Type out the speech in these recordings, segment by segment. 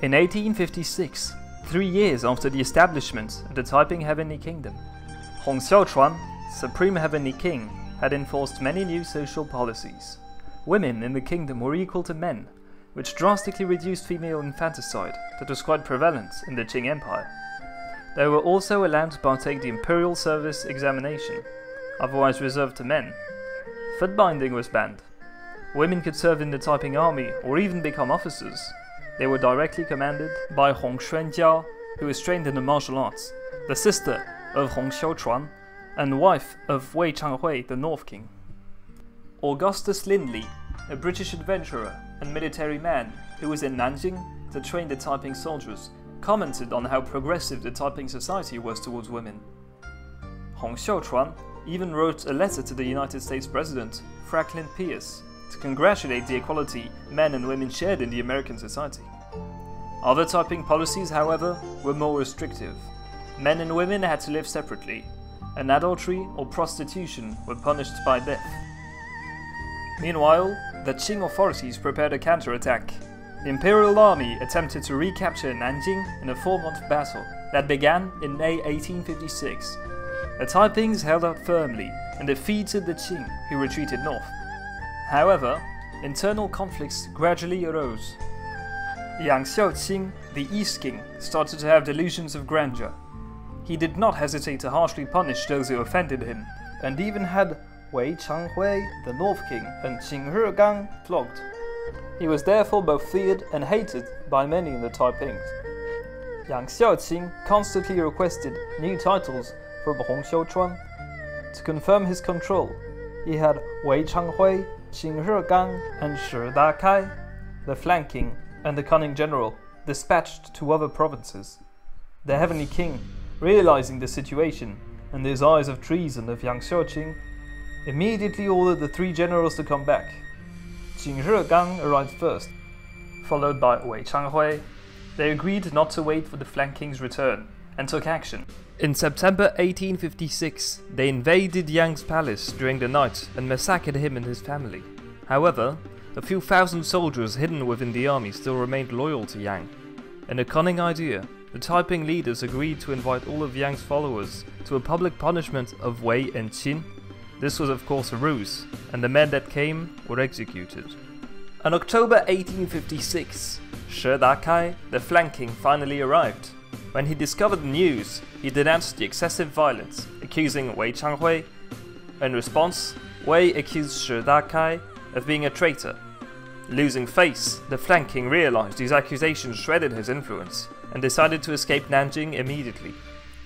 In 1856, 3 years after the establishment of the Taiping Heavenly Kingdom, Hong Xiuquan, Supreme Heavenly King, had enforced many new social policies. Women in the kingdom were equal to men, which drastically reduced female infanticide that was quite prevalent in the Qing Empire. They were also allowed to partake the imperial service examination, otherwise reserved to men. Foot binding was banned. Women could serve in the Taiping Army or even become officers. They were directly commanded by Hong Xuanjiao, who was trained in the martial arts, the sister of Hong Xiuquan and wife of Wei Changhui, the North King. Augustus Lindley, a British adventurer and military man who was in Nanjing to train the Taiping soldiers, commented on how progressive the Taiping society was towards women. Hong Xiuquan even wrote a letter to the United States President, Franklin Pierce, to congratulate the equality men and women shared in the American society. Other Taiping policies, however, were more restrictive. Men and women had to live separately, and adultery or prostitution were punished by death. Meanwhile, the Qing authorities prepared a counterattack. The Imperial Army attempted to recapture Nanjing in a 4-month battle that began in May 1856. The Taipings held out firmly and defeated the Qing, who retreated north. However, internal conflicts gradually arose. Yang Xiuqing, the East King, started to have delusions of grandeur. He did not hesitate to harshly punish those who offended him, and even had Wei Changhui, the North King, and Qin Rigang flogged. He was therefore both feared and hated by many in the Taipings. Yang Xiuqing constantly requested new titles from Hong Xiuquan to confirm his control. He had Wei Changhui, Qin Rigang and Shi Dakai, the flanking and the cunning general, dispatched to other provinces. The Heavenly King, realizing the situation and the desires of treason of Yang Xiuqing, immediately ordered the 3 generals to come back. Qin Rigang arrived first, followed by Wei Changhui. They agreed not to wait for the flanking's return and took action. In September 1856, they invaded Yang's palace during the night and massacred him and his family. However, a few thousand soldiers hidden within the army still remained loyal to Yang. In a cunning idea, the Taiping leaders agreed to invite all of Yang's followers to a public punishment of Wei and Qin. This was of course a ruse, and the men that came were executed. In October 1856, Shi Dakai, the flanking, finally arrived. When he discovered the news, he denounced the excessive violence, accusing Wei Changhui. In response, Wei accused Shi Dakai of being a traitor. Losing face, the flanking realized these accusations shredded his influence and decided to escape Nanjing immediately.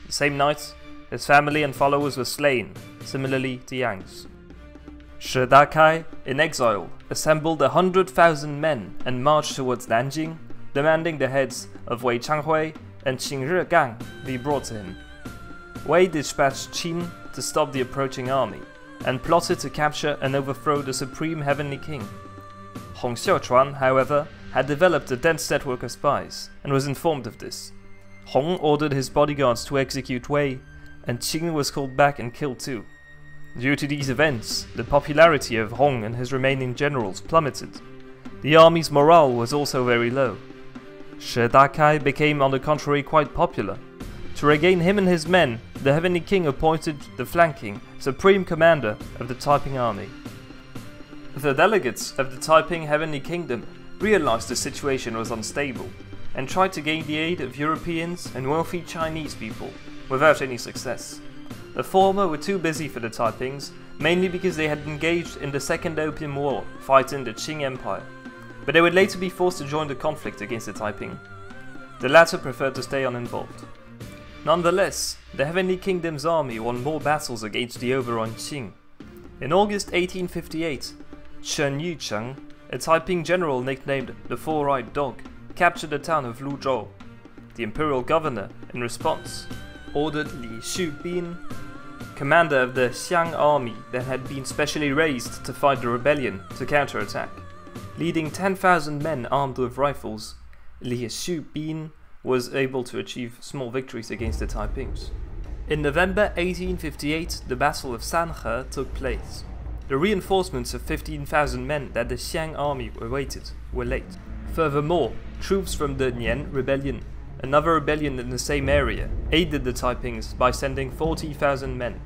The same night, his family and followers were slain, similarly to Yang's. Shi Dakai, in exile, assembled 100,000 men and marched towards Nanjing, demanding the heads of Wei Changhui and Qin Rigang be brought to him. Wei dispatched Qin to stop the approaching army, and plotted to capture and overthrow the Supreme Heavenly King. Hong Xiuquan, however, had developed a dense network of spies, and was informed of this. Hong ordered his bodyguards to execute Wei, and Qin was called back and killed too. Due to these events, the popularity of Hong and his remaining generals plummeted. The army's morale was also very low. Shi Dakai became, on the contrary, quite popular. To regain him and his men, the Heavenly King appointed the flanking Supreme Commander of the Taiping Army. The delegates of the Taiping Heavenly Kingdom realized the situation was unstable and tried to gain the aid of Europeans and wealthy Chinese people, without any success. The former were too busy for the Taipings, mainly because they had engaged in the Second Opium War fighting the Qing Empire, but they would later be forced to join the conflict against the Taiping. The latter preferred to stay uninvolved. Nonetheless, the Heavenly Kingdom's army won more battles against the overrun Qing. In August 1858, Chen Yucheng, a Taiping general nicknamed the Four-Eyed Dog, captured the town of Luzhou. The imperial governor, in response, ordered Li Xubin, commander of the Xiang Army that had been specially raised to fight the rebellion, to counterattack. Leading 10,000 men armed with rifles, Li Xubin was able to achieve small victories against the Taipings. In November 1858, the Battle of Sanhe took place. The reinforcements of 15,000 men that the Xiang army awaited were late. Furthermore, troops from the Nian Rebellion, another rebellion in the same area, aided the Taipings by sending 40,000 men.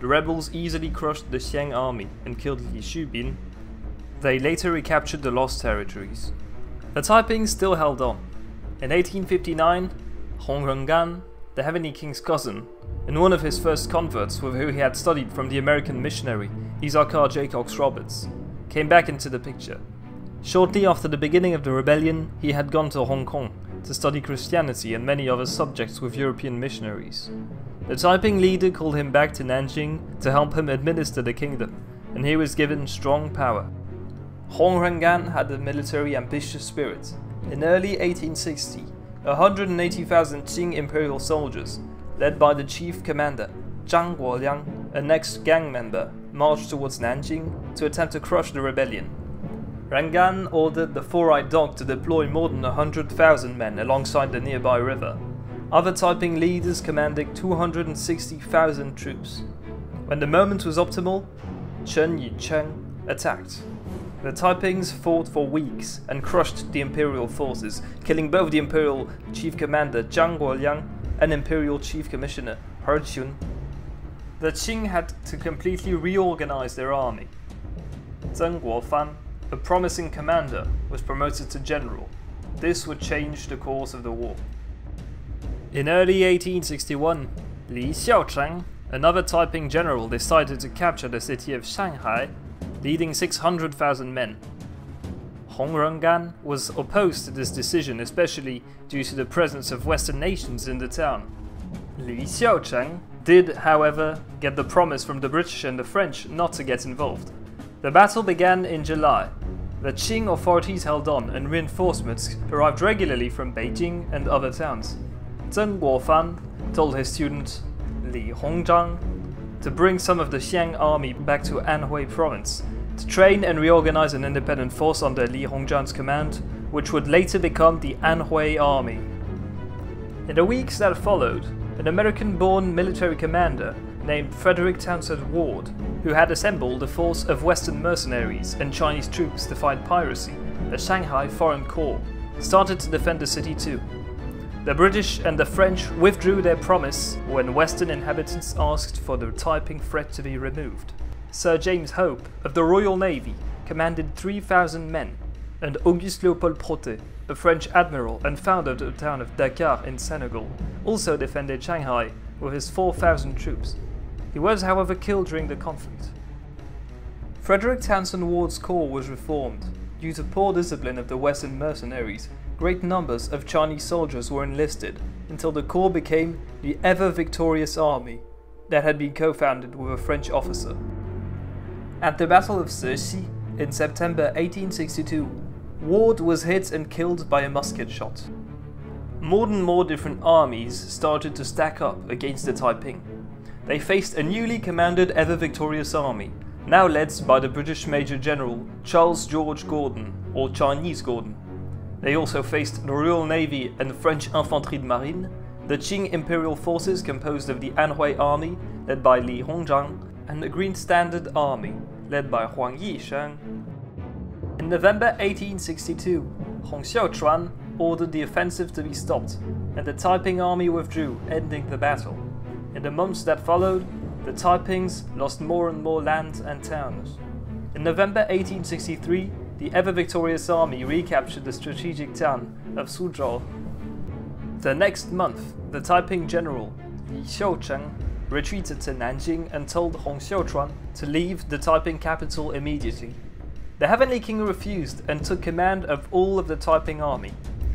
The rebels easily crushed the Xiang army and killed Li Xubin. They later recaptured the lost territories. The Taiping still held on. In 1859, Hong Rengan, the Heavenly King's cousin, and one of his first converts with who he had studied from the American missionary Isaac Jacob Roberts, came back into the picture. Shortly after the beginning of the rebellion, he had gone to Hong Kong to study Christianity and many other subjects with European missionaries. The Taiping leader called him back to Nanjing to help him administer the kingdom, and he was given strong power. Hong Rengan had a military ambitious spirit. In early 1860, 180,000 Qing imperial soldiers, led by the chief commander, Zhang Guoliang, an ex-gang member, marched towards Nanjing to attempt to crush the rebellion. Rengan ordered the Four-Eyed Dog to deploy more than 100,000 men alongside the nearby river. Other Taiping leaders commanded 260,000 troops. When the moment was optimal, Chen Yucheng attacked. The Taipings fought for weeks and crushed the imperial forces, killing both the imperial chief commander Zhang Guoliang and imperial chief commissioner Hu Xun. The Qing had to completely reorganize their army. Zeng Guofan, a promising commander, was promoted to general. This would change the course of the war. In early 1861, Li Xiaochang, another Taiping general, decided to capture the city of Shanghai, leading 600,000 men. Hong Rengan was opposed to this decision, especially due to the presence of Western nations in the town. Li Xiaochang did, however, get the promise from the British and the French not to get involved. The battle began in July. The Qing authorities held on and reinforcements arrived regularly from Beijing and other towns. Zeng Guofan told his student Li Hongzhang to bring some of the Xiang army back to Anhui province to train and reorganize an independent force under Li Hongzhang's command, which would later become the Anhui army. In the weeks that followed, an American-born military commander named Frederick Townsend Ward, who had assembled a force of Western mercenaries and Chinese troops to fight piracy, the Shanghai Foreign Corps, started to defend the city too. The British and the French withdrew their promise when Western inhabitants asked for the Taiping threat to be removed. Sir James Hope of the Royal Navy commanded 3,000 men, and Auguste Leopold Protet, a French admiral and founder of the town of Dakar in Senegal, also defended Shanghai with his 4,000 troops. He was, however, killed during the conflict. Frederick Townsend Ward's corps was reformed. Due to poor discipline of the Western mercenaries, great numbers of Chinese soldiers were enlisted until the corps became the ever-victorious army that had been co-founded with a French officer. At the Battle of Cixi in September 1862, Ward was hit and killed by a musket shot. More and more different armies started to stack up against the Taiping. They faced a newly commanded ever-victorious army, now led by the British Major General Charles George Gordon, or Chinese Gordon. They also faced the Royal Navy and the French Infanterie de Marine, the Qing Imperial Forces composed of the Anhui Army, led by Li Hongzhang, and the Green Standard Army, led by Huang Yisheng. In November 1862, Hong Xiuquan ordered the offensive to be stopped, and the Taiping army withdrew, ending the battle. In the months that followed, the Taipings lost more and more land and towns. In November 1863, the ever-victorious army recaptured the strategic town of Suzhou. The next month, the Taiping general, Li Xiucheng, retreated to Nanjing and told Hong Xiuquan to leave the Taiping capital immediately. The Heavenly King refused and took command of all of the Taiping army.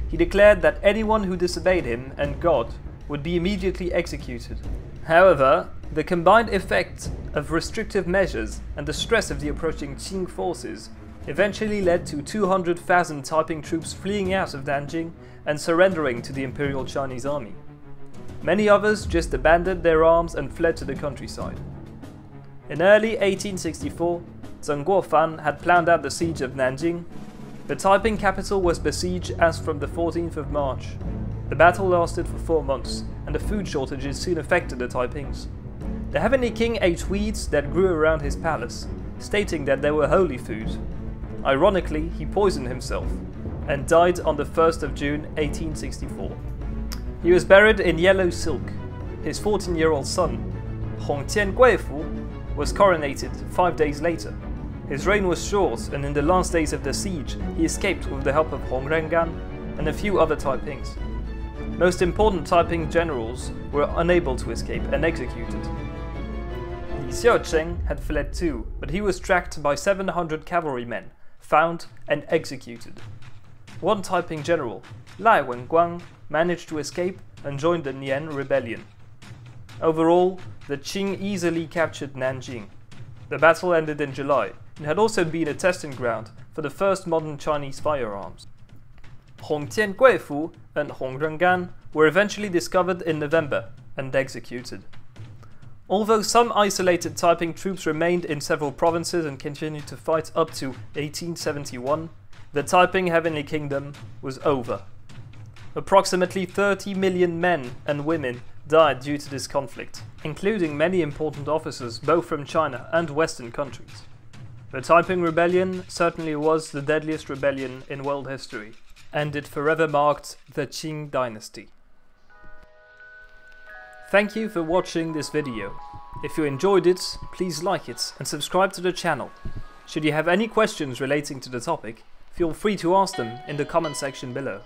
He declared that anyone who disobeyed him and God would be immediately executed. However, the combined effect of restrictive measures and the stress of the approaching Qing forces eventually led to 200,000 Taiping troops fleeing out of Nanjing and surrendering to the Imperial Chinese army. Many others just abandoned their arms and fled to the countryside. In early 1864, Zeng Guofan had planned out the siege of Nanjing. The Taiping capital was besieged as from the 14th of March. The battle lasted for 4 months, and the food shortages soon affected the Taipings. The Heavenly King ate weeds that grew around his palace, stating that they were holy food. Ironically, he poisoned himself, and died on the 1st of June 1864. He was buried in yellow silk. His 14-year-old son, Hong Tianguifu, was coronated 5 days later. His reign was short, and in the last days of the siege, he escaped with the help of Hong Rengan and a few other Taipings. Most important Taiping generals were unable to escape and executed. Li Xiaocheng had fled too, but he was tracked by 700 cavalrymen, found and executed. One Taiping general, Lai Wenguang, managed to escape and joined the Nian Rebellion. Overall, the Qing easily captured Nanjing. The battle ended in July and had also been a testing ground for the first modern Chinese firearms. Hong Tianguifu and Hong Rengan were eventually discovered in November and executed. Although some isolated Taiping troops remained in several provinces and continued to fight up to 1871, the Taiping Heavenly Kingdom was over. Approximately 30 million men and women died due to this conflict, including many important officers both from China and Western countries. The Taiping Rebellion certainly was the deadliest rebellion in world history, and it forever marked the Qing dynasty. Thank you for watching this video. If you enjoyed it, please like it and subscribe to the channel. Should you have any questions relating to the topic, feel free to ask them in the comment section below.